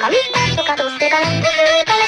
かみんなとかとしてたんです。